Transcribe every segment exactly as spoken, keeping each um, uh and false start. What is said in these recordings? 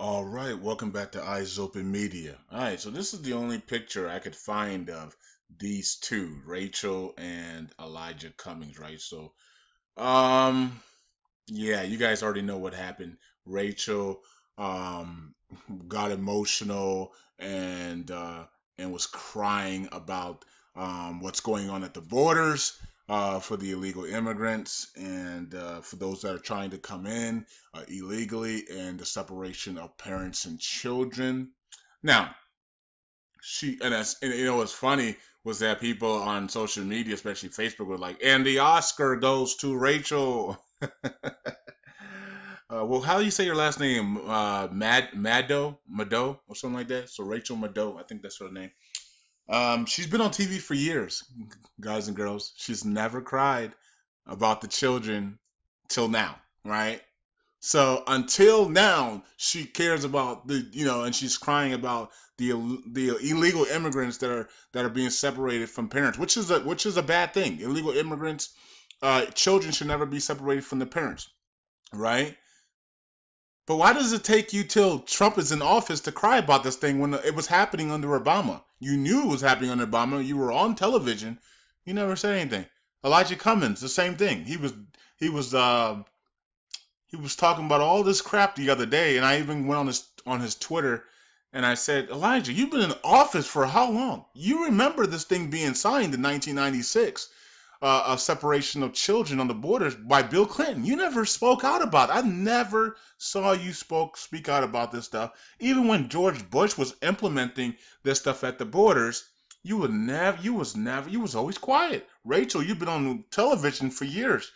All right, welcome back to Eyes Open Media. All right, so this is the only picture I could find of these two, Rachel and Elijah Cummings, right? So, um, yeah, you guys already know what happened. Rachel um, got emotional and uh, and was crying about um, what's going on at the borders uh, for the illegal immigrants and uh, for those that are trying to come in uh, illegally, and the separation of parents and children. Now, she and, that's, and you know what's funny was that people on social media, especially Facebook, were like, "And the Oscar goes to Rachel." Uh, well, how do you say your last name? Uh, Mad Maddow, Maddow, or something like that. So Rachel Maddow, I think that's her name. Um, she's been on T V for years, guys and girls. She's never cried about the children till now, right? So until now, she cares about the, you know, and she's crying about the the illegal immigrants that are that are being separated from parents, which is a which is a bad thing. Illegal immigrants, uh, children should never be separated from the parents, right? But why does it take you till Trump is in office to cry about this thing when it was happening under Obama? You knew it was happening under Obama. You were on television. You never said anything. Elijah Cummings, the same thing. He was he was uh, he was talking about all this crap the other day, and I even went on his on his Twitter and I said, "Elijah, you've been in office for how long? You remember this thing being signed in nineteen ninety-six, uh, of separation of children on the borders by Bill Clinton. You never spoke out about it. I never saw you spoke speak out about this stuff. Even when George Bush was implementing this stuff at the borders, you would never, you was never, you was always quiet. Rachel, you've been on television for years.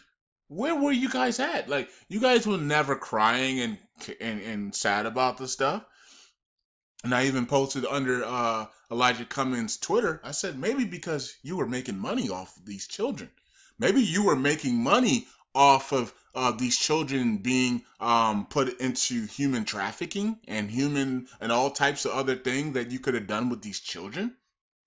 Where were you guys at? Like, you guys were never crying and and, and sad about this stuff." And I even posted under uh, Elijah Cummings' Twitter, I said, maybe because you were making money off of these children. Maybe you were making money off of uh, these children being um, put into human trafficking and human and all types of other things that you could have done with these children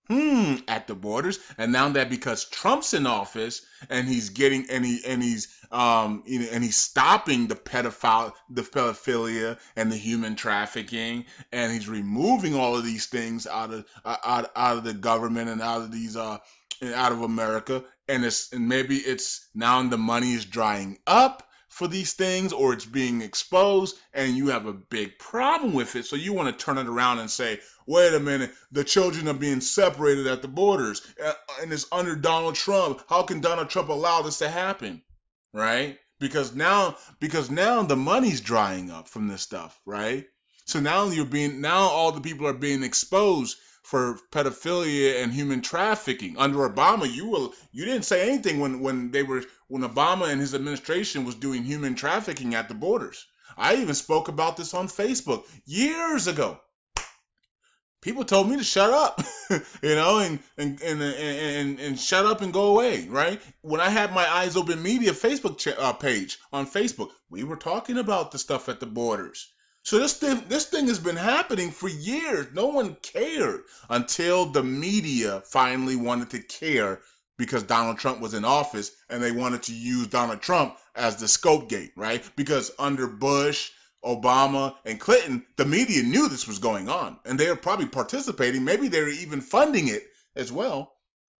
hmm, at the borders. And now that because Trump's in office and he's getting and he and he's um, you know, and he's stopping the pedophile, the pedophilia and the human trafficking, and he's removing all of these things out of uh, out, out of the government and out of these uh and out of America, and it's and maybe it's now the money is drying up for these things, or it's being exposed, and you have a big problem with it. So you want to turn it around and say, wait a minute, the children are being separated at the borders, and it's under Donald Trump. How can Donald Trump allow this to happen, right? Because now, because now the money's drying up from this stuff, right? So now you're being, now all the people are being exposed for pedophilia and human trafficking. Under Obama, you will you didn't say anything when when they were when Obama and his administration was doing human trafficking at the borders. I even spoke about this on Facebook years ago. People told me to shut up, you know, and and, and and and and shut up and go away, right? When I had my Eyes Open Media Facebook ch uh, page on Facebook, we were talking about the stuff at the borders. So this thing, this thing has been happening for years. No one cared until the media finally wanted to care because Donald Trump was in office and they wanted to use Donald Trump as the scapegoat, right? Because under Bush, Obama, and Clinton, the media knew this was going on and they were probably participating. Maybe they were even funding it as well,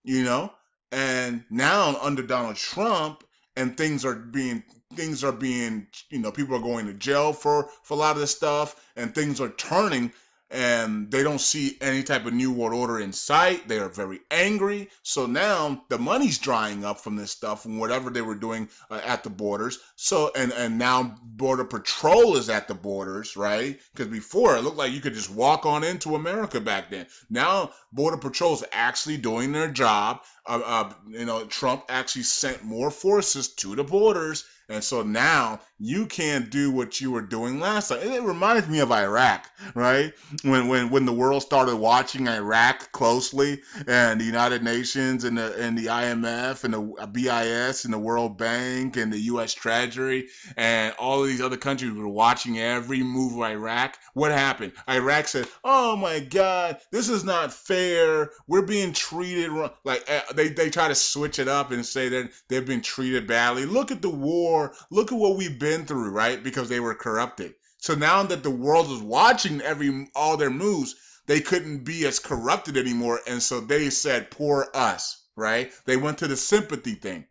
you know? And now under Donald Trump, and things are being, things are being, you know, people are going to jail for, for a lot of this stuff, and things are turning, and they don't see any type of new world order in sight. They are very angry. So now the money's drying up from this stuff and whatever they were doing uh, at the borders. So, and, and now Border Patrol is at the borders, right? Because before it looked like you could just walk on into America back then. Now Border Patrol is actually doing their job. Uh, uh, you know, Trump actually sent more forces to the borders, and so now you can't do what you were doing last time. It reminds me of Iraq, right? When when when the world started watching Iraq closely, and the United Nations and the and the I M F and the B I S and the World Bank and the U S Treasury and all of these other countries were watching every move of Iraq. What happened? Iraq said, "Oh my God, this is not fair. We're being treated wrong." Like, They, they try to switch it up and say that they've been treated badly. Look at the war. Look at what we've been through, right? Because they were corrupted. So now that the world was watching every all their moves, they couldn't be as corrupted anymore. And so they said, poor us, right? They went to the sympathy thing.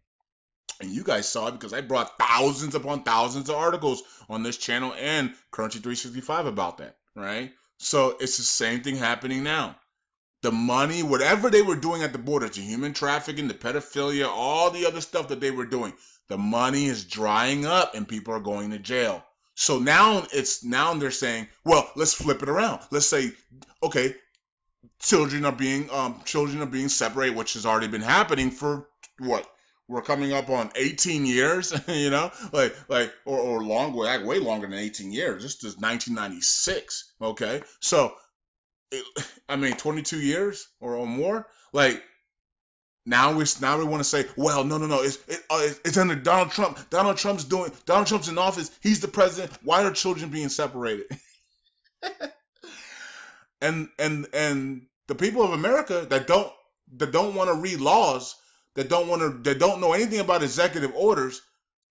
And you guys saw it because I brought thousands upon thousands of articles on this channel and Currency three sixty-five about that, right? So it's the same thing happening now. The money, whatever they were doing at the border, the human trafficking, the pedophilia, all the other stuff that they were doing, the money is drying up and people are going to jail. So now it's now they're saying, well, let's flip it around. Let's say, okay, children are being um, children are being separated, which has already been happening for what? We're coming up on eighteen years, you know, like like or or long way, way longer than eighteen years. This is nineteen ninety-six, okay? So it, I mean, twenty-two years or, or more. Like now we now we want to say, well, no, no, no, it's it, uh, it's under Donald Trump. Donald Trump's doing. Donald Trump's in office. He's the president. Why are children being separated? and and and the people of America that don't that don't want to read laws. That don't want to, that don't know anything about executive orders,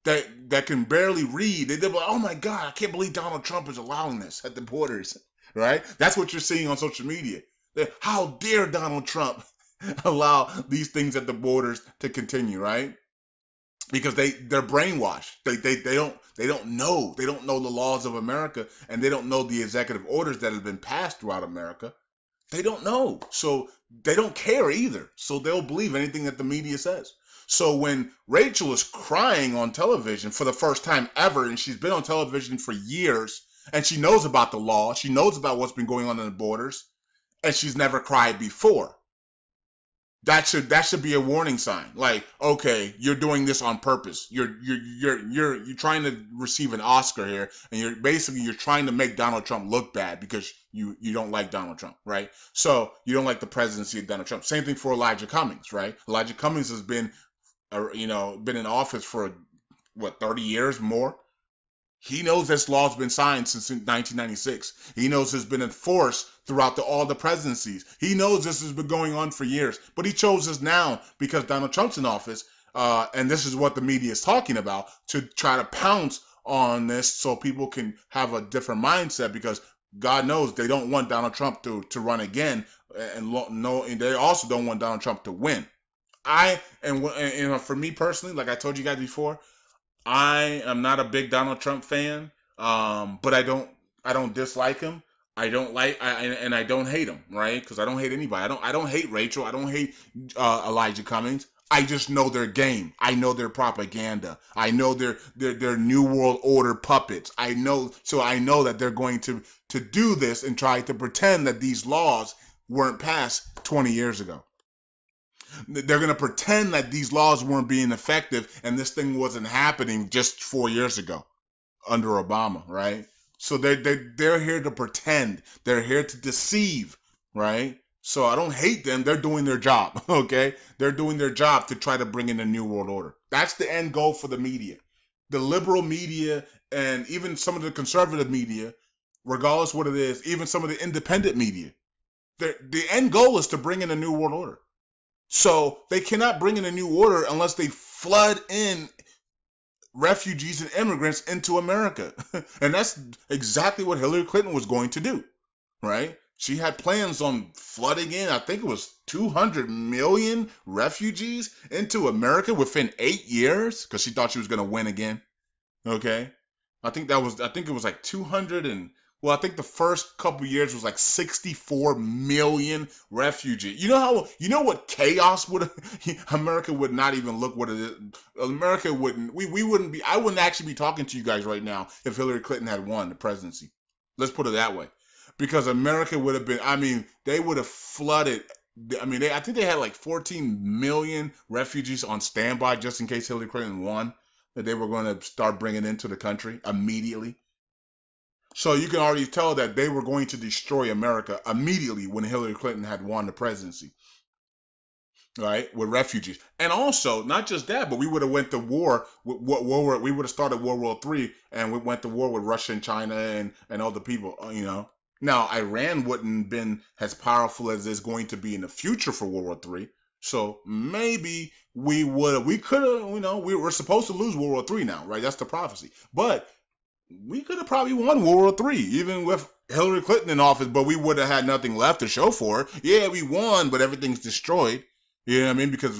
that that can barely read. They, they're like, oh my God, I can't believe Donald Trump is allowing this at the borders, right? That's what you're seeing on social media. They're, how dare Donald Trump allow these things at the borders to continue, right? Because they they're brainwashed. They they they don't they don't know they don't know the laws of America, and they don't know the executive orders that have been passed throughout America. They don't know, so they don't care either. So they'll believe anything that the media says. So when Rachel is crying on television for the first time ever, and she's been on television for years, and she knows about the law, she knows about what's been going on in the borders, and she's never cried before. That should that should be a warning sign. Like, okay, you're doing this on purpose. You're you're you're you're you're trying to receive an Oscar here, and you're basically you're trying to make Donald Trump look bad because you you don't like Donald Trump, right? So you don't like the presidency of Donald Trump. Same thing for Elijah Cummings, right? Elijah Cummings has been, uh, you know, been in office for what thirty years more. He knows this law's been signed since nineteen ninety-six. He knows it's been enforced throughout the, all the presidencies. He knows this has been going on for years, but he chose this now because Donald Trump's in office, uh, and this is what the media is talking about, to try to pounce on this so people can have a different mindset, because God knows they don't want Donald Trump to, to run again, and, no, and they also don't want Donald Trump to win. I and, and for me personally, like I told you guys before, I am not a big Donald Trump fan, um, but I don't I don't dislike him. I don't like I, and, and I don't hate him, right? Because I don't hate anybody. I don't I don't hate Rachel. I don't hate uh, Elijah Cummings. I just know their game. I know their propaganda. I know their their their New World Order puppets. I know so I know that they're going to to do this and try to pretend that these laws weren't passed twenty years ago. They're going to pretend that these laws weren't being effective and this thing wasn't happening just four years ago under Obama, right? So they're, they're, they're here to pretend. They're here to deceive, right? So I don't hate them. They're doing their job, okay? They're doing their job to try to bring in a new world order. That's the end goal for the media. The liberal media and even some of the conservative media, regardless what it is, even some of the independent media, the end goal is to bring in a new world order. So they cannot bring in a new order unless they flood in refugees and immigrants into America. And that's exactly what Hillary Clinton was going to do, right? She had plans on flooding in, I think it was two hundred million refugees into America within eight years because she thought she was going to win again, okay? I think that was, I think it was like two hundred and... Well, I think the first couple of years was like sixty-four million refugees. You know how you know what chaos would America would not even look what it is. America wouldn't. We we wouldn't be. I wouldn't actually be talking to you guys right now if Hillary Clinton had won the presidency. Let's put it that way, because America would have been. I mean, they would have flooded. I mean, they, I think they had like fourteen million refugees on standby just in case Hillary Clinton won, that they were going to start bringing into the country immediately. So you can already tell that they were going to destroy America immediately when Hillary Clinton had won the presidency, right? With refugees, and also not just that, but we would have went to war. What war? We would have started World War Three, and we went to war with Russia and China and and other people. You know, now Iran wouldn't been as powerful as it's going to be in the future for World War Three. So maybe we would, we could have, you know, we were supposed to lose World War Three now, right? That's the prophecy, but we could have probably won World War Three, even with Hillary Clinton in office, but we would have had nothing left to show for it. Yeah, we won, but everything's destroyed. You know what I mean? Because,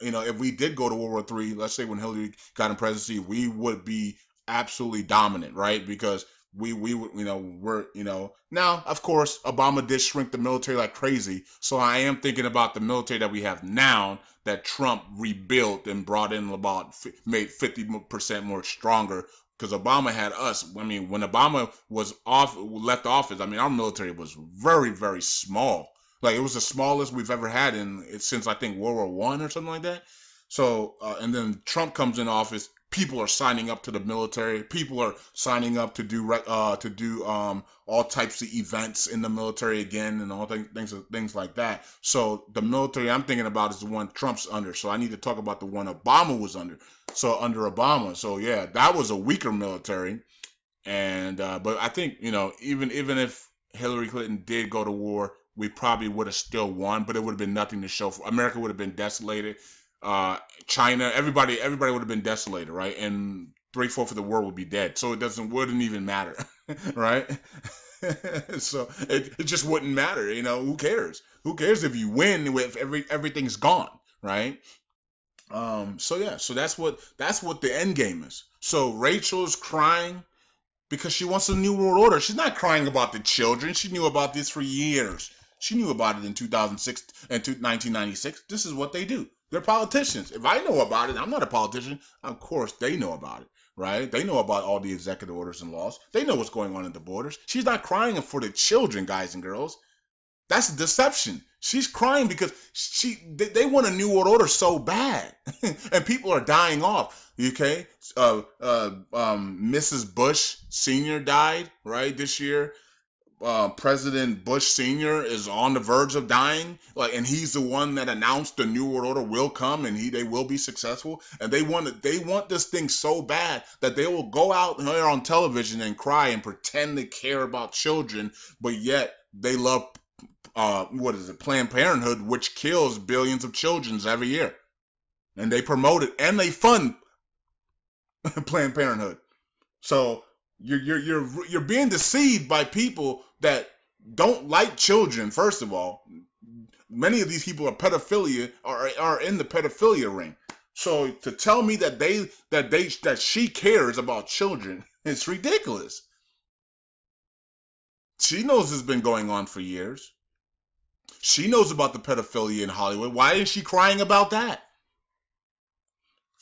you know, if we did go to World War Three, let's say when Hillary got in presidency, we would be absolutely dominant, right? Because we, we would, you know, we're, you know, now, of course, Obama did shrink the military like crazy. So I am thinking about the military that we have now that Trump rebuilt and brought in about, made fifty percent more stronger. Because Obama had us. I mean, when Obama was off, left office, I mean, our military was very, very small. Like, it was the smallest we've ever had in since, I think, World War One or something like that. So, uh, and then Trump comes in office. People are signing up to the military. People are signing up to do uh, to do um, all types of events in the military again, and all th things things like that. So the military I'm thinking about is the one Trump's under. So I need to talk about the one Obama was under. So under Obama, so yeah, that was a weaker military. And uh, but I think, you know, even even if Hillary Clinton did go to war, we probably would have still won, but it would have been nothing to show for. America would have been desolated. Uh, China, everybody, everybody would have been desolated, right? And three fourths of the world would be dead. So it doesn't, wouldn't even matter, right? So it, it just wouldn't matter, you know. Who cares? Who cares if you win? If every everything's gone, right? Um. So yeah. So that's what that's what the end game is. So Rachel's crying because she wants a new world order. She's not crying about the children. She knew about this for years. She knew about it in two thousand six and nineteen ninety-six. This is what they do. They're politicians. If I know about it, I'm not a politician. Of course, they know about it, right? They know about all the executive orders and laws. They know what's going on at the borders. She's not crying for the children, guys and girls. That's deception. She's crying because she they, they want a new world order so bad, and people are dying off. Okay, uh, uh, um, Missus Bush Senior died right this year. Uh, President Bush Senior is on the verge of dying, like, and he's the one that announced the new world order will come, and he they will be successful. And they want they want this thing so bad that they will go out there on television and cry and pretend they care about children, but yet they love uh, what is it, Planned Parenthood, which kills billions of children every year, and they promote it and they fund Planned Parenthood. So you're you're you're you're being deceived by people that don't like children. First of all, many of these people are pedophilia are are in the pedophilia ring. So to tell me that they that they that she cares about children, it's ridiculous. She knows this has been going on for years. She knows about the pedophilia in Hollywood. Why is she crying about that?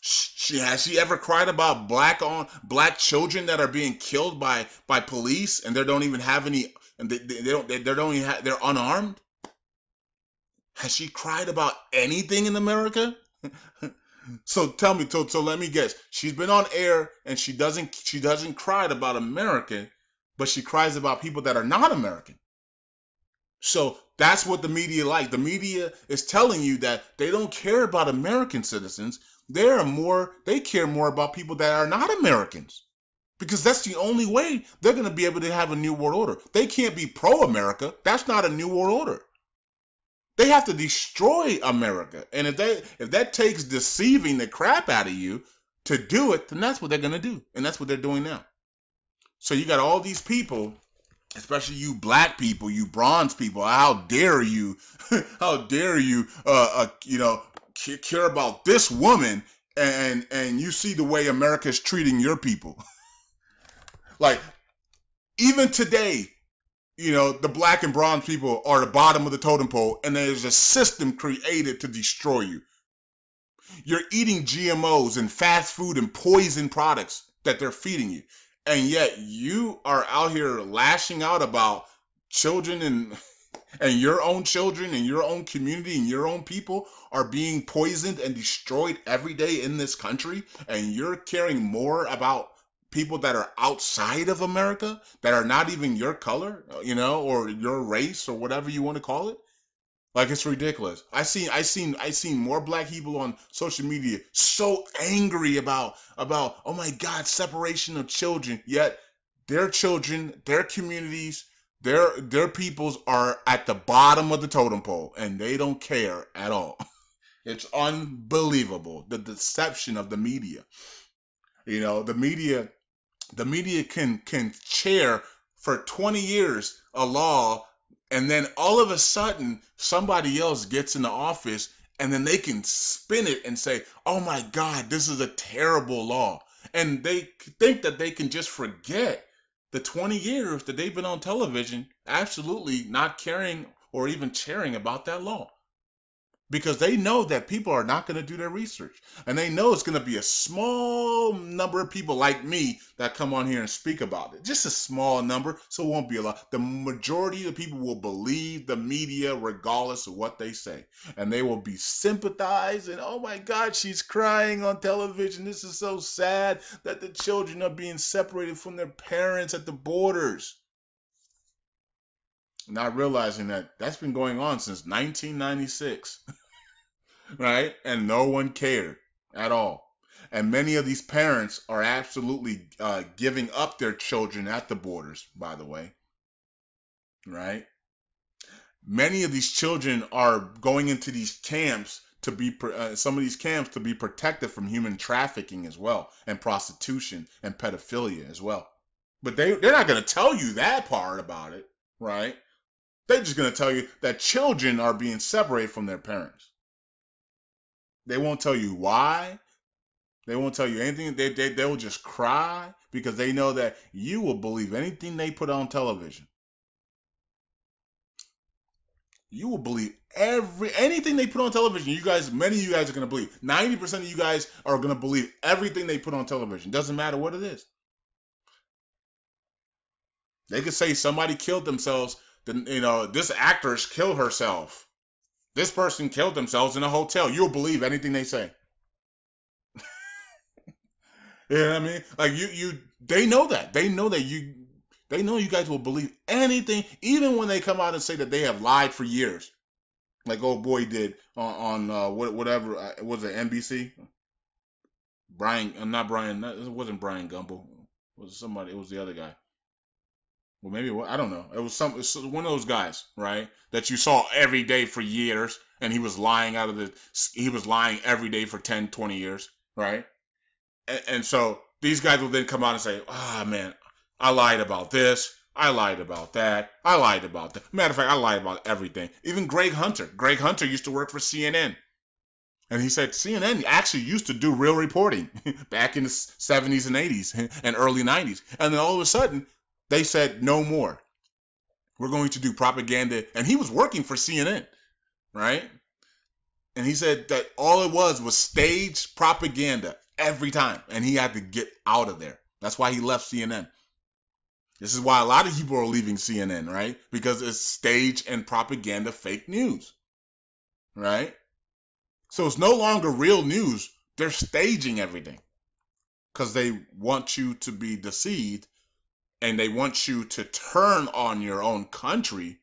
She has she ever cried about black on black children that are being killed by by police, and they don't even have any, and they, they don't they, they don't even have, they're unarmed? Has she cried about anything in America? So tell me, so, so let me guess. She's been on air and she doesn't she doesn't cry about America, but she cries about people that are not American. So that's what the media like. The media is telling you that they don't care about American citizens. They're more, they care more about people that are not Americans, because that's the only way they're going to be able to have a new world order. They can't be pro-America. That's not a new world order. They have to destroy America. And if they, if that takes deceiving the crap out of you to do it, then that's what they're going to do. And that's what they're doing now. So you got all these people, especially you black people, you bronze people. How dare you, how dare you, uh, uh you know, care about this woman, and and you see the way America is treating your people. Like, even today, you know, the black and bronze people are the bottom of the totem pole, and there's a system created to destroy you. You're eating G M Os and fast food and poison products that they're feeding you, and yet you are out here lashing out about children, and and your own children and your own community and your own people are being poisoned and destroyed every day in this country, and you're caring more about people that are outside of America, that are not even your color, you know, or your race or whatever you want to call it. Like, it's ridiculous. I seen I seen I seen more black people on social media so angry about about oh my God, separation of children, yet their children, their communities, Their their peoples are at the bottom of the totem pole, and they don't care at all. It's unbelievable, the deception of the media. You know, the media the media can can chair for twenty years a law, and then all of a sudden somebody else gets into office, and then they can spin it and say, oh my God, this is a terrible law. And they think that they can just forget the twenty years that they've been on television absolutely not caring or even caring about that law, because they know that people are not going to do their research, and they know it's going to be a small number of people like me that come on here and speak about it. Just a small number, so it won't be a lot. The majority of the people will believe the media regardless of what they say, and they will be sympathized and, oh my God, she's crying on television. This is so sad that the children are being separated from their parents at the borders. Not realizing that that's been going on since nineteen ninety-six, right? And no one cared at all. And many of these parents are absolutely uh, giving up their children at the borders, by the way, right? Many of these children are going into these camps to be, uh, some of these camps to be protected from human trafficking as well, and prostitution and pedophilia as well. But they, they're not going to tell you that part about it, right? They're just going to tell you that children are being separated from their parents. They won't tell you why. They won't tell you anything. They, they, they will just cry, because they know that you will believe anything they put on television. You will believe every anything they put on television. You guys, many of you guys are going to believe. ninety percent of you guys are going to believe everything they put on television. Doesn't matter what it is. They could say somebody killed themselves. Then, you know, this actress killed herself. This person killed themselves in a hotel. You'll believe anything they say. You know what I mean? Like you, you, they know that. They know that you, they know you guys will believe anything, even when they come out and say that they have lied for years, like old boy did on, on uh, whatever uh, was it, N B C? Brian, uh, not Brian. Not, it wasn't Brian Gumbel. It was somebody? It was the other guy. Well, maybe, I don't know. It was some one of those guys, right, that you saw every day for years, and he was lying out of the, he was lying every day for ten, twenty years, right? And, and so these guys will then come out and say, ah, oh, man, I lied about this. I lied about that. I lied about that. Matter of fact, I lied about everything. Even Greg Hunter. Greg Hunter used to work for C N N. And he said C N N actually used to do real reporting back in the seventies and eighties and early nineties. And then all of a sudden, they said, no more. We're going to do propaganda. And he was working for C N N, right? And he said that all it was was staged propaganda every time. And he had to get out of there. That's why he left C N N. This is why a lot of people are leaving C N N, right? Because it's staged and propaganda fake news, right? So it's no longer real news. They're staging everything because they want you to be deceived. And they want you to turn on your own country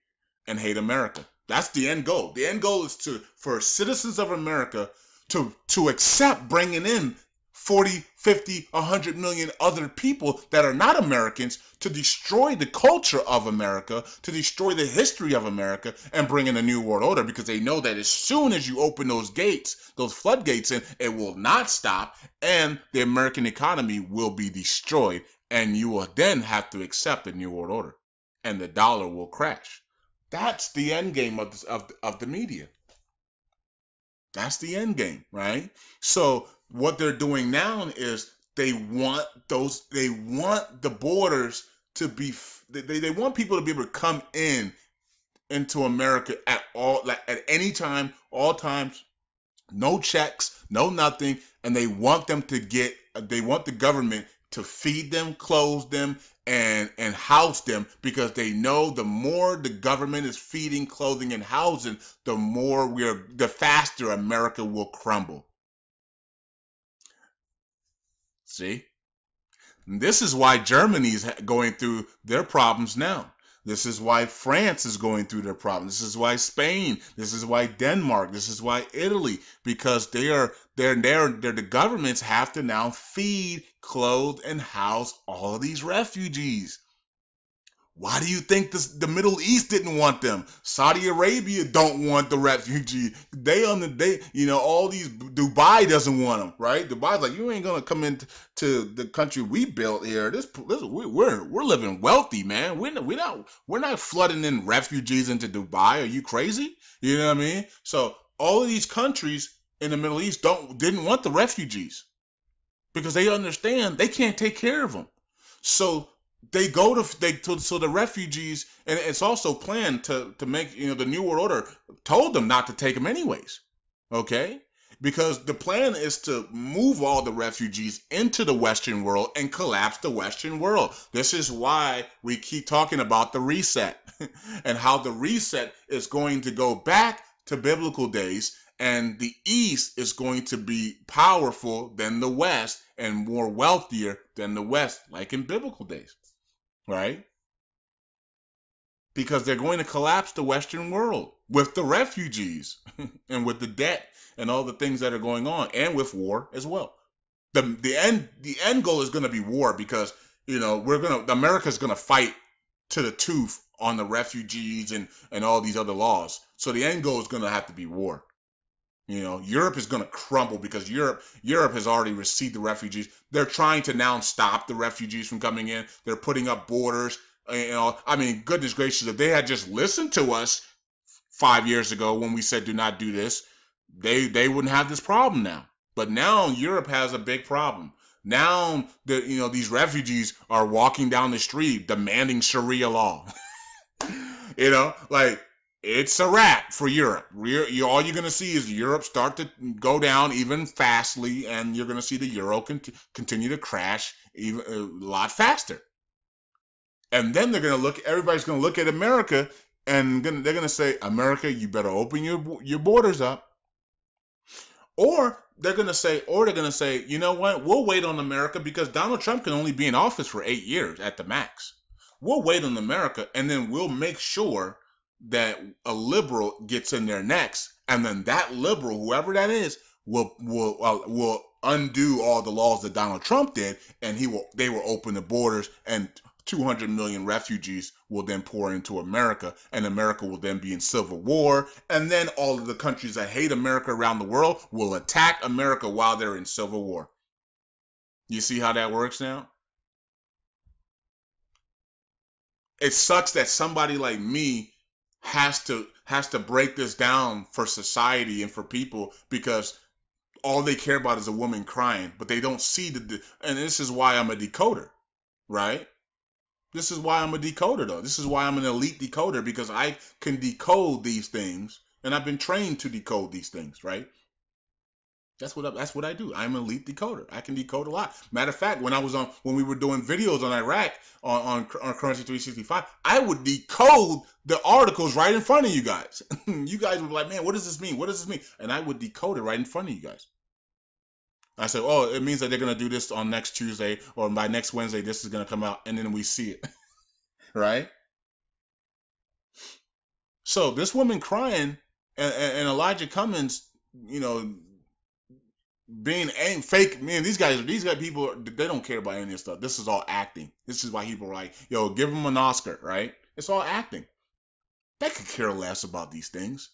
and hate America. That's the end goal. The end goal is to for citizens of America to, to accept bringing in forty, fifty, one hundred million other people that are not Americans, to destroy the culture of America, to destroy the history of America, and bring in a new world order, because they know that as soon as you open those gates, those floodgates in, it will not stop, and the American economy will be destroyed, and you will then have to accept a new world order, and the dollar will crash. That's the end game of, this, of, of the media. That's the end game, right? So what they're doing now is they want those, they want the borders to be, they, they want people to be able to come in into America at all, like at any time, all times, no checks, no nothing. And they want them to get, they want the government to feed them, clothe them, and, and house them, because they know the more the government is feeding, clothing, and housing, the more we're, the faster America will crumble. See, this is why Germany is going through their problems now. This is why France is going through their problems. This is why Spain. This is why Denmark. This is why Italy, because they are they're they're, they're the governments have to now feed, clothe, and house all of these refugees. Why do you think this, the Middle East didn't want them? Saudi Arabia don't want the refugee. They on the they, you know, all these. Dubai doesn't want them, right? Dubai's like, you ain't gonna come into the country we built here. This, this we, we're we're living wealthy, man. We're we not we're not flooding in refugees into Dubai. Are you crazy? You know what I mean? So all of these countries in the Middle East don't didn't want the refugees because they understand they can't take care of them. So. They go to they to so the refugees, and it's also planned to to make, you know, the New World Order told them not to take them anyways, okay? Because the plan is to move all the refugees into the Western world and collapse the Western world. This is why we keep talking about the reset and how the reset is going to go back to biblical days, and the East is going to be powerful than the West and more wealthier than the West, like in biblical days. Right? Because they're going to collapse the Western world with the refugees and with the debt and all the things that are going on, and with war as well. The the end the end goal is going to be war, because, you know, we're going to America's going to fight to the tooth on the refugees and and all these other laws. So the end goal is going to have to be war. You know, Europe is going to crumble because Europe Europe has already received the refugees. They're trying to now stop the refugees from coming in. They're putting up borders. You know, I mean, goodness gracious, if they had just listened to us five years ago when we said do not do this, they they wouldn't have this problem now. But now Europe has a big problem. Now the you know these refugees are walking down the street demanding Sharia law. You know, like. It's a wrap for Europe. All you're going to see is Europe start to go down even fastly, and you're going to see the euro cont continue to crash even a lot faster. And then they're going to look. Everybody's going to look at America, and gonna, they're going to say, "America, you better open your your borders up." Or they're going to say, or they're going to say, "You know what? We'll wait on America because Donald Trump can only be in office for eight years at the max. We'll wait on America, and then we'll make sure." That a liberal gets in there next, and then that liberal, whoever that is, will will uh, will undo all the laws that Donald Trump did, and he will they will open the borders, and two hundred million refugees will then pour into America, and America will then be in civil war, and then all of the countries that hate America around the world will attack America while they're in civil war. You see how that works now? It sucks that somebody like me has to has to break this down for society and for people, because all they care about is a woman crying, but they don't see the, and this is why I'm a decoder, right? This is why I'm a decoder, though. This is why I'm an elite decoder, because I can decode these things, and I've been trained to decode these things, right? That's what I, that's what I do. I'm an elite decoder. I can decode a lot. Matter of fact, when I was on when we were doing videos on Iraq on on, on Currency three sixty-five, I would decode the articles right in front of you guys. You guys would be like, "Man, what does this mean? What does this mean?" And I would decode it right in front of you guys. I said, "Oh, it means that they're gonna do this on next Tuesday, or by next Wednesday, this is gonna come out," and then we see it, right? So this woman crying, and, and Elijah Cummings, you know. Being ain't fake, man. These guys, these guys, people, they don't care about any of this stuff. This is all acting. This is why people are like, yo, give them an Oscar, right? It's all acting. They could care less about these things,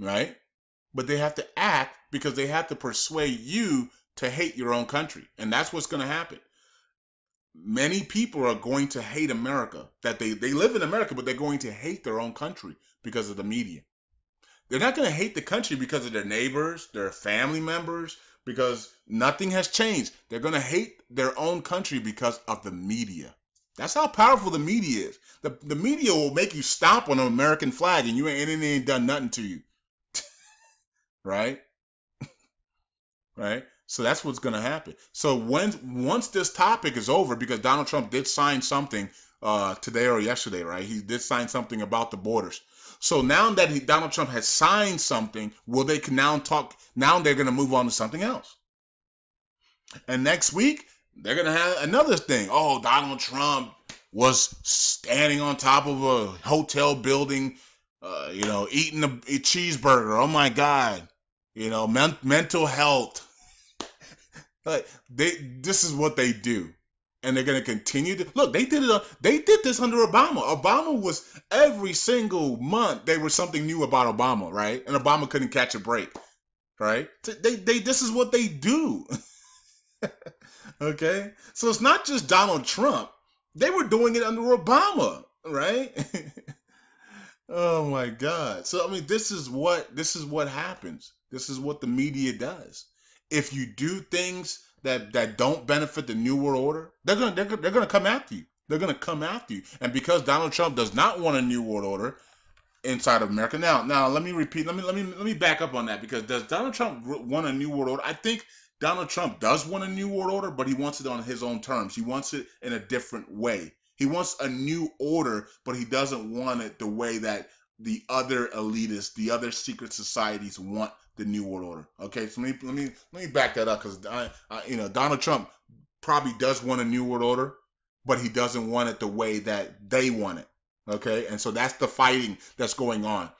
right? But they have to act because they have to persuade you to hate your own country, and that's what's going to happen. Many people are going to hate America. That they they live in America, but they're going to hate their own country because of the media. They're not going to hate the country because of their neighbors, their family members, because nothing has changed. They're going to hate their own country because of the media. That's how powerful the media is. The, the media will make you stomp on an American flag, and you ain't, and it ain't done nothing to you. Right? Right? So that's what's going to happen. So when once this topic is over, because Donald Trump did sign something uh, today or yesterday, right? He did sign something about the borders. So now that he, Donald Trump has signed something, will they can now talk? Now they're going to move on to something else. And next week, they're going to have another thing. Oh, Donald Trump was standing on top of a hotel building, uh, you know, eating a, a cheeseburger. Oh, my God. You know, men, mental health. Like they, this is what they do. And they're going to continue to look. They did it. They did this under Obama. Obama was every single month there was something new about Obama, right? And Obama couldn't catch a break, right? They, they, this is what they do. Okay, so it's not just Donald Trump. They were doing it under Obama, right? Oh my God. So I mean, this is what this is what happens. This is what the media does. If you do things that that don't benefit the New World Order, they're gonna they're, they're gonna come after you. They're gonna come after you. And because Donald Trump does not want a New World Order inside of America, now now let me repeat. Let me let me let me back up on that, because does Donald Trump want a New World Order? I think Donald Trump does want a New World Order, but he wants it on his own terms. He wants it in a different way. He wants a new order, but he doesn't want it the way that the other elitists, the other secret societies want the New World Order. Okay, so let me let me let me back that up, because I, I, you know, Donald Trump probably does want a New World Order, but he doesn't want it the way that they want it. Okay, and so that's the fighting that's going on.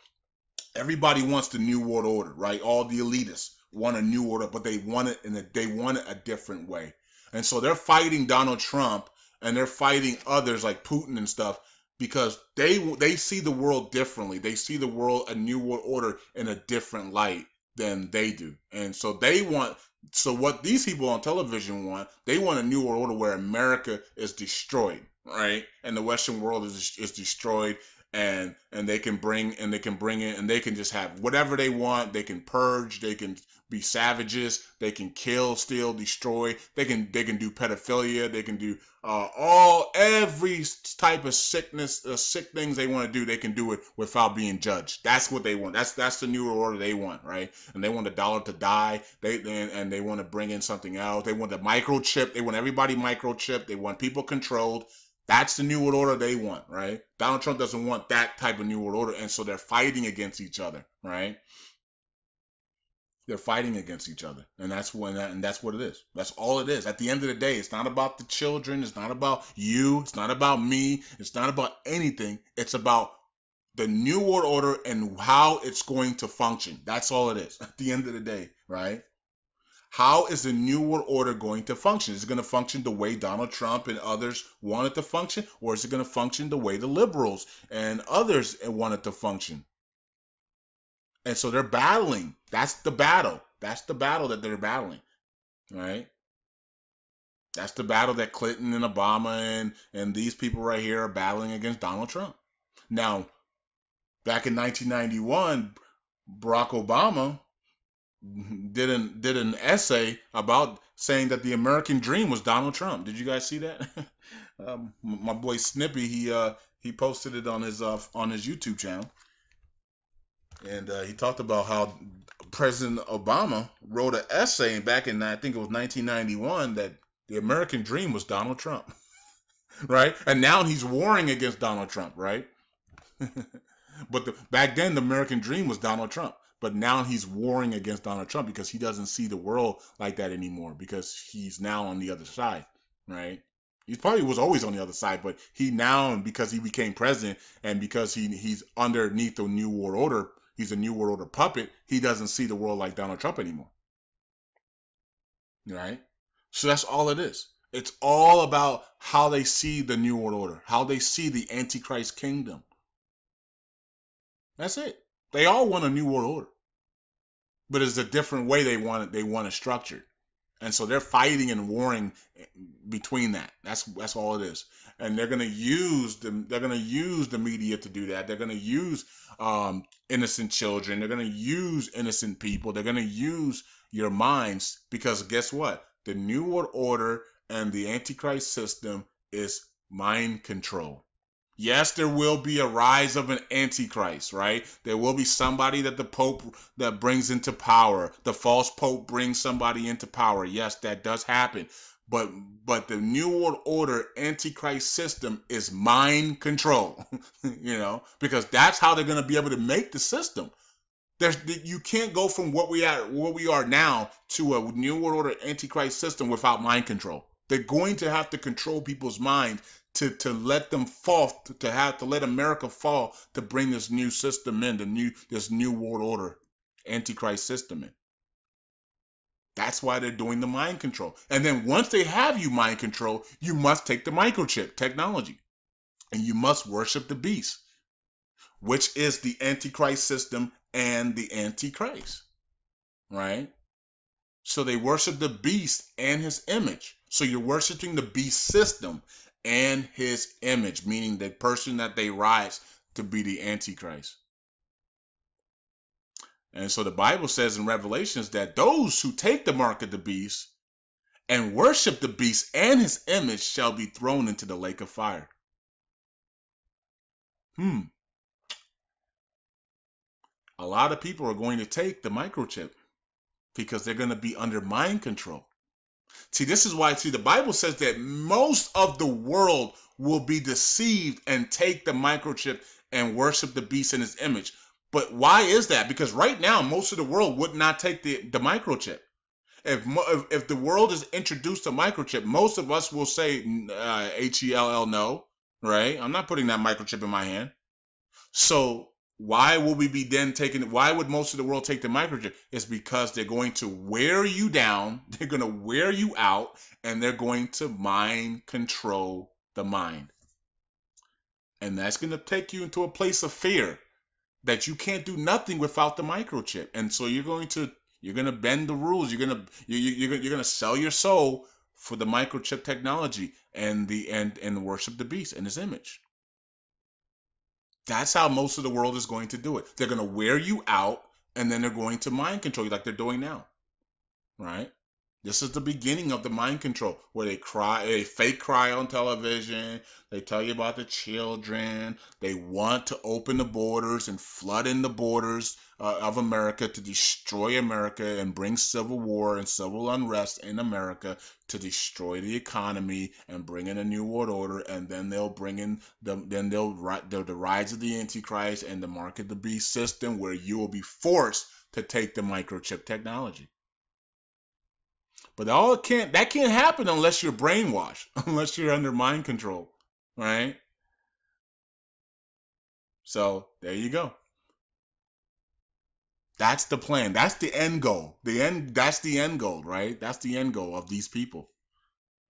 Everybody wants the New World Order, right? All the elitists want a New Order, but they want it in a, they want it a different way, and so they're fighting Donald Trump and they're fighting others like Putin and stuff, because they they see the world differently. They see the world, a New World Order, in a different light than they do. And so they want, so what these people on television want, they want a New World Order where America is destroyed, right? And the Western world is is destroyed, and and they can bring and they can bring in and they can just have whatever they want. They can purge, they can be savages, they can kill, steal, destroy, they can they can do pedophilia, they can do uh, all every type of sickness, uh, sick things they want to do. They can do it without being judged. That's what they want. That's that's the New Order they want, right? And they want the dollar to die. They and, and they want to bring in something else. They want the microchip. They want everybody microchipped. They want people controlled. That's the New World Order they want, right? Donald Trump doesn't want that type of New World Order, and so they're fighting against each other, right? They're fighting against each other, and that's when that, and that's what it is. That's all it is. At the end of the day, it's not about the children. It's not about you. It's not about me. It's not about anything. It's about the New World Order and how it's going to function. That's all it is. At the end of the day, right? How is the New World Order going to function? Is it going to function the way Donald Trump and others want it to function? Or is it going to function the way the liberals and others want it to function? And so they're battling. That's the battle. That's the battle that they're battling, right? That's the battle that Clinton and Obama and, and these people right here are battling against Donald Trump. Now, back in nineteen ninety-one, Barack Obama did an did an essay about saying that the American dream was Donald Trump. Did you guys see that? um, my boy Snippy, he uh, he posted it on his uh, on his YouTube channel, and uh, he talked about how President Obama wrote an essay back in, I think it was nineteen ninety-one, that the American dream was Donald Trump, right? And now he's warring against Donald Trump, right? But the, back then the American dream was Donald Trump. But now he's warring against Donald Trump because he doesn't see the world like that anymore, because he's now on the other side, right? He probably was always on the other side, but he now, because he became president and because he he's underneath the New World Order, he's a New World Order puppet, he doesn't see the world like Donald Trump anymore, right? So that's all it is. It's all about how they see the New World Order, how they see the Antichrist kingdom. That's it. They all want a New World Order, but it's a different way they want it. They want it structured, and so they're fighting and warring between that. That's that's all it is. And they're gonna use the they're gonna use the media to do that. They're gonna use um, innocent children. They're gonna use innocent people. They're gonna use your minds, because guess what? The New World Order and the Antichrist system is mind control. Yes, there will be a rise of an antichrist, right? There will be somebody that the Pope that brings into power. The false Pope brings somebody into power. Yes, that does happen. But but the New World Order antichrist system is mind control, you know, because that's how they're going to be able to make the system. There's, you can't go from what we are, where we are now to a New World Order antichrist system without mind control. They're going to have to control people's minds to to let them fall, to have to let America fall, to bring this new system in, the new this new world order antichrist system in. That's why they're doing the mind control. And then once they have you mind control, you must take the microchip technology and you must worship the beast, which is the Antichrist system and the Antichrist, right? So they worship the beast and his image. So you're worshiping the beast system and his image, meaning the person that they rise to be the Antichrist. And so the Bible says in Revelations that those who take the mark of the beast and worship the beast and his image shall be thrown into the lake of fire. Hmm. A lot of people are going to take the microchip because they're going to be under mind control. See, this is why, see, the Bible says that most of the world will be deceived and take the microchip and worship the beast and his image. But why is that? Because right now, most of the world would not take the, the microchip. If, if the world is introduced to microchip, most of us will say uh, H E L L no, right? I'm not putting that microchip in my hand. So why will we be then taking, why would most of the world take the microchip? It's because they're going to wear you down, they're going to wear you out, and they're going to mind control the mind. And that's going to take you into a place of fear, that you can't do nothing without the microchip. And so you're going to you're going to bend the rules. You're going to you you you're going to sell your soul for the microchip technology and the and and worship the beast and his image. That's how most of the world is going to do it. They're going to wear you out and then they're going to mind control you like they're doing now. Right? This is the beginning of the mind control, where they cry, they fake cry on television. They tell you about the children. They want to open the borders and flood in the borders uh, of America to destroy America and bring civil war and civil unrest in America to destroy the economy and bring in a new world order. And then they'll bring in the then they'll the, the rise of the Antichrist and the mark of the beast system, where you will be forced to take the microchip technology. But all it can't, that can't happen unless you're brainwashed, unless you're under mind control, right? So there you go. That's the plan. That's the end goal. The end. That's the end goal, right? That's the end goal of these people.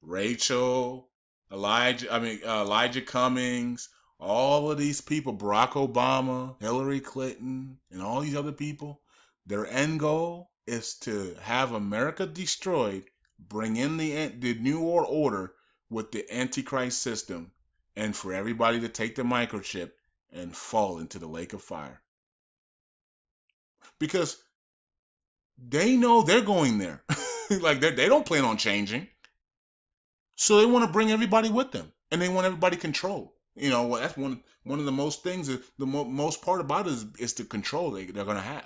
Rachel, Elijah, I mean uh, Elijah Cummings, all of these people, Barack Obama, Hillary Clinton, and all these other people. Their end goal is to have America destroyed, bring in the the new world order with the Antichrist system, and for everybody to take the microchip and fall into the lake of fire. Because they know they're going there. Like they they don't plan on changing. So they want to bring everybody with them, and they want everybody controlled. You know, well, that's one one of the most things the mo most part about it is, is the control they, they're going to have.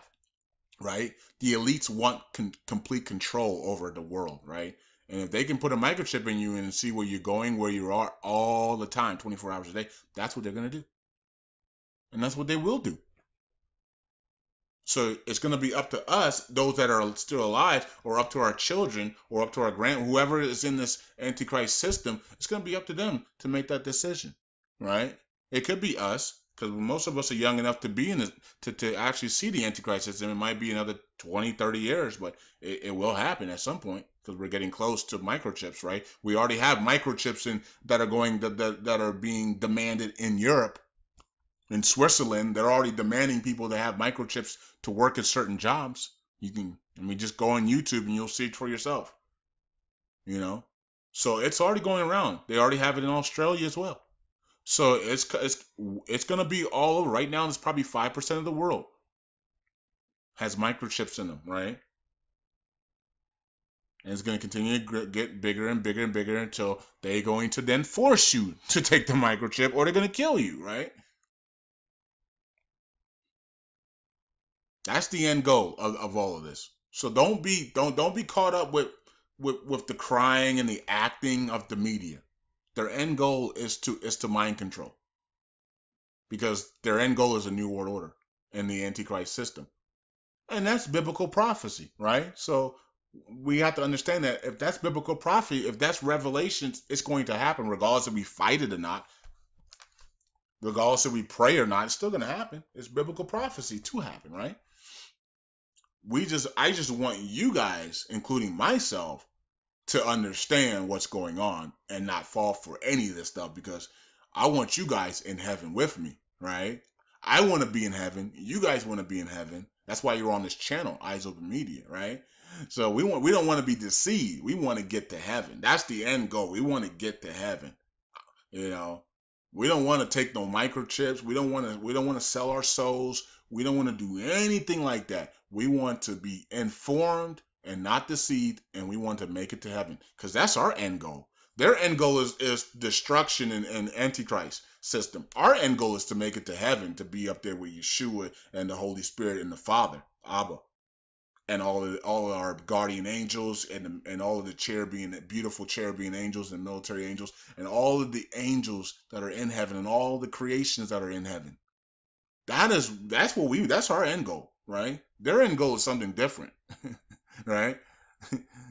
Right? The elites want con complete control over the world, right? And if they can put a microchip in you and see where you're going, where you are all the time, twenty-four hours a day, that's what they're going to do. And that's what they will do. So it's going to be up to us, those that are still alive, or up to our children, or up to our grand, whoever is in this Antichrist system, it's going to be up to them to make that decision, right? It could be us. Because most of us are young enough to be in this, to, to actually see the Antichrist system. It might be another twenty, thirty years, but it, it will happen at some point, because we're getting close to microchips, right? We already have microchips in, that are going that, that that are being demanded in Europe, in Switzerland. They're already demanding people to have microchips to work at certain jobs. You can, I mean, just go on YouTube and you'll see it for yourself. You know, so it's already going around. They already have it in Australia as well. So it's it's it's gonna be all over. Right now, it's probably five percent of the world has microchips in them, right? And it's gonna continue to get bigger and bigger and bigger until they're going to then force you to take the microchip, or they're gonna kill you, right? That's the end goal of, of all of this. So don't be don't don't be caught up with with with the crying and the acting of the media. Their end goal is to is to mind control, because their end goal is a new world order and the Antichrist system, and that's biblical prophecy, right? So we have to understand that if that's biblical prophecy, if that's Revelation, it's going to happen regardless if we fight it or not, regardless if we pray or not. It's still going to happen. It's biblical prophecy to happen, right? we just, I just want you guys, including myself, to understand what's going on and not fall for any of this stuff, because I want you guys in heaven with me, right? I want to be in heaven. You guys want to be in heaven. That's why you're on this channel, Eyes Open Media, right? So we want, we don't want to be deceived. We want to get to heaven. That's the end goal. We want to get to heaven. You know, we don't want to take no microchips. We don't want to, we don't want to sell our souls. We don't want to do anything like that. We want to be informed and not deceived, and we want to make it to heaven, because that's our end goal. Their end goal is, is destruction and, and antichrist system. Our end goal is to make it to heaven, to be up there with Yeshua and the Holy Spirit and the Father, Abba, and all of, all of our guardian angels and, and all of the cherubim, beautiful cherubim angels and military angels, and all of the angels that are in heaven and all the creations that are in heaven. That is, that's what we, that's our end goal, right? Their end goal is something different. Right?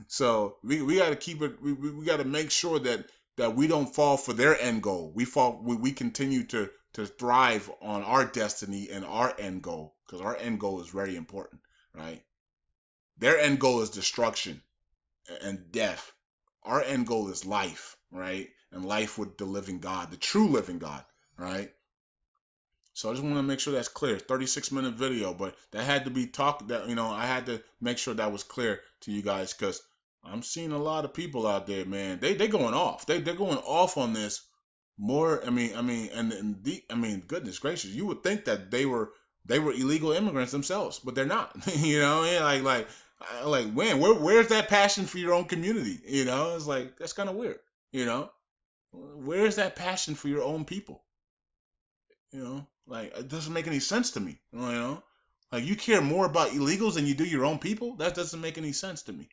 So we, we got to keep it, we, we, we got to make sure that, that we don't fall for their end goal. We fall, we, we continue to, to thrive on our destiny and our end goal, because our end goal is very important, right? Their end goal is destruction and death. Our end goal is life, right? And life with the living God, the true living God, right? So I just want to make sure that's clear. thirty-six minute video, but that had to be talked, that, you know, I had to make sure that was clear to you guys, because I'm seeing a lot of people out there, man. They they going off. They they're going off on this more. I mean, I mean, and, and the, I mean, goodness gracious, you would think that they were they were illegal immigrants themselves, but they're not. You know, like like like when where where's that passion for your own community? You know, it's like, that's kind of weird. You know, where's that passion for your own people? You know, like, it doesn't make any sense to me. You know, like, you care more about illegals than you do your own people. That doesn't make any sense to me.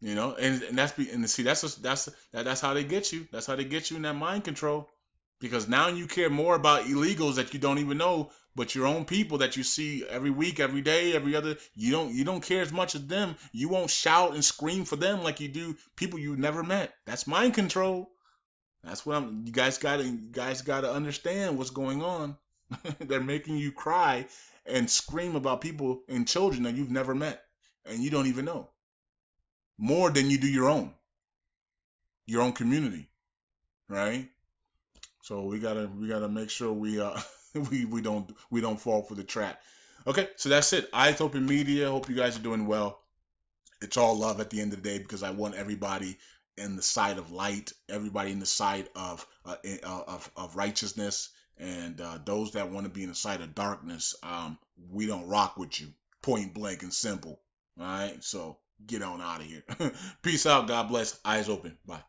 You know, and, and that's be and see that's what, that's that, that's how they get you. That's how they get you in that mind control, because now you care more about illegals that you don't even know, but your own people that you see every week, every day, every other. You don't you don't care as much as them. You won't shout and scream for them like you do people you've never met. That's mind control. That's what I'm, you guys gotta, you guys gotta understand what's going on. They're making you cry and scream about people and children that you've never met and you don't even know, more than you do your own, your own community, right? So we gotta, we gotta make sure we, uh, we, we don't, we don't fall for the trap. Okay, so that's it. Eyes Open Media. Hope you guys are doing well. It's all love at the end of the day, because I want everybody in the side of light, everybody in the side of uh, of, of righteousness, and uh, those that want to be in the side of darkness, um, we don't rock with you, point blank and simple. All right, so get on out of here. Peace out. God bless. Eyes open. Bye.